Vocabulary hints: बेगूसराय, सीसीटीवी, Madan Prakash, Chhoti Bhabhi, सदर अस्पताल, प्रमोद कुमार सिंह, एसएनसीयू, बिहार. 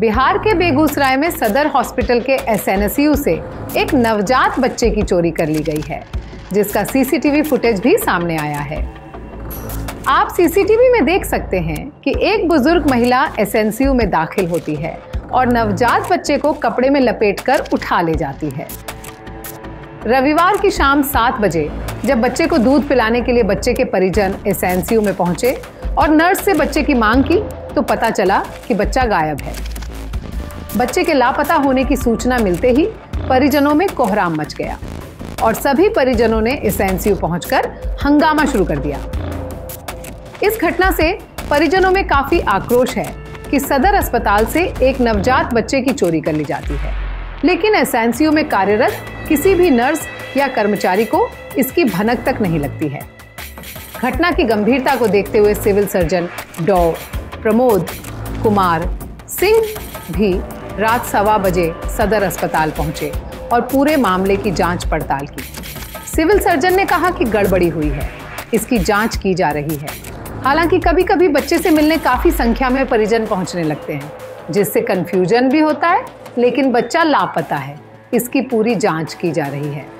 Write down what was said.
बिहार के बेगूसराय में सदर हॉस्पिटल के एसएनसीयू से एक नवजात बच्चे की चोरी कर ली गई है, जिसका सीसीटीवी फुटेज भी सामने आया है। आप सीसीटीवी में देख सकते हैं कि एक बुजुर्ग महिला एसएनसीयू में दाखिल होती है और नवजात बच्चे को कपड़े में लपेटकर उठा ले जाती है। रविवार की शाम 7 बजे जब बच्चे को दूध पिलाने के लिए बच्चे के परिजन एसएनसीयू में पहुंचे और नर्स से बच्चे की मांग की तो पता चला कि बच्चा गायब है। बच्चे के लापता होने की सूचना मिलते ही परिजनों में कोहराम मच गया और सभी परिजनों ने एसएनसीयू पहुंचकर हंगामा शुरू कर दिया। इस घटना से परिजनों में काफी आक्रोश है कि सदर अस्पताल से एक नवजात बच्चे की चोरी कर ली जाती है, लेकिन एसएनसीयू में कार्यरत किसी भी नर्स या कर्मचारी को इसकी भनक तक नहीं लगती है। घटना की गंभीरता को देखते हुए सिविल सर्जन डॉ. प्रमोद कुमार सिंह भी रात 1:15 बजे सदर अस्पताल पहुंचे और पूरे मामले की जांच पड़ताल की। सिविल सर्जन ने कहा कि गड़बड़ी हुई है, इसकी जांच की जा रही है। हालांकि कभी कभी बच्चे से मिलने काफी संख्या में परिजन पहुंचने लगते हैं, जिससे कंफ्यूजन भी होता है, लेकिन बच्चा लापता है, इसकी पूरी जांच की जा रही है।